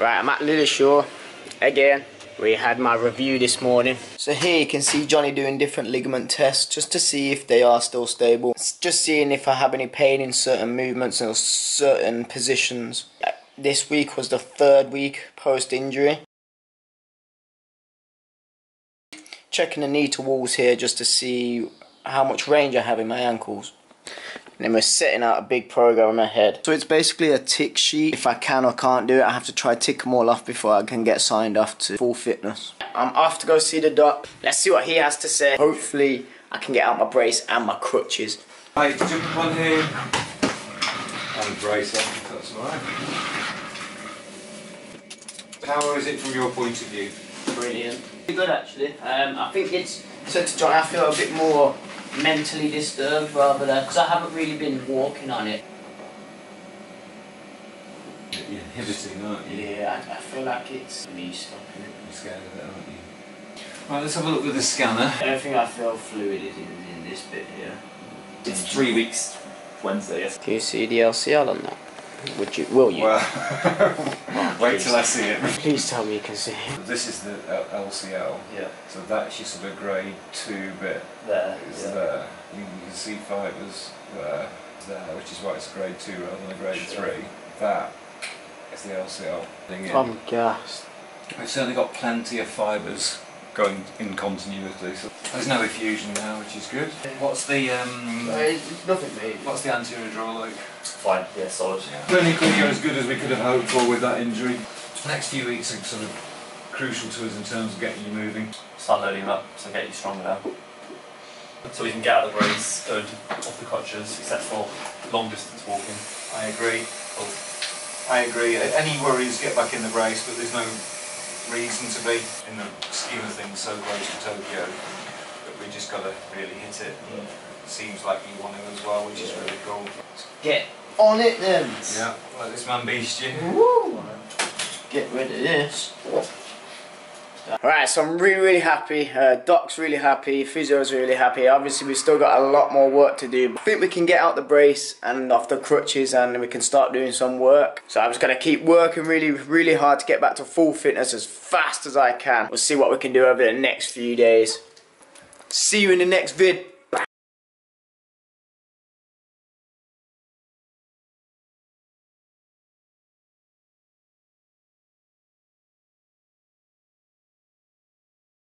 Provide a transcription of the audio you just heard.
Right, I'm at Lillishore again. We had my review this morning. So here you can see Johnny doing different ligament tests just to see if they are still stable. It's just seeing if I have any pain in certain movements or certain positions. This week was the third week post-injury. Checking the knee to walls here just to see how much range I have in my ankles. And then we're setting out a big program ahead. So it's basically a tick sheet. If I can or can't do it, I have to try tick them all off before I can get signed off to full fitness. I'm off to go see the doc. Let's see what he has to say. Hopefully I can get out my brace and my crutches. Right, jump on here and brace up if that's alright. How is it from your point of view? Brilliant. Pretty good actually. I think it's, so to John, I feel a bit more mentally disturbed rather than, because I haven't really been walking on it. You're inhibiting, aren't you? Yeah, I feel like it's me stopping it. You're scared of it, aren't you? Right, let's have a look with the scanner. Everything I feel fluid is in this bit here. It's 3 weeks Wednesday, yes. Can you see the LCL on that? Will you? Well, wait till I see it. Please tell me you can see it. This is the LCL. Yeah. So that's your sort of grade 2 bit. There. It's there. You can see fibres there, which is why it's grade 2 rather than a grade 3. That is the LCL thing in. I'm gassed. We've certainly got plenty of fibres going in continuity. So there's no effusion now, which is good. What's the nothing major. What's the anterior draw like? Fine, yeah, solid. Yeah. Clinically, you're as good as we could have hoped for with that injury. The next few weeks are sort of crucial to us in terms of getting you moving. Start loading him up, so get you stronger now. So we can get out of the brace, go off the crutches, except for long distance walking. I agree. I agree. Any worries, get back in the brace, but there's no reason to be in the scheme of things so close to Tokyo, but we just got to really hit it. Yeah. Seems like you want him as well, which is really cool. Get on it then! Yeah, let this man beast you. Woo. Get rid of this. Alright, so I'm really happy, Doc's really happy, physio's really happy. Obviously we've still got a lot more work to do, but I think we can get out the brace and off the crutches and we can start doing some work. So I'm just going to keep working really hard to get back to full fitness as fast as I can. We'll see what we can do over the next few days. See you in the next vid.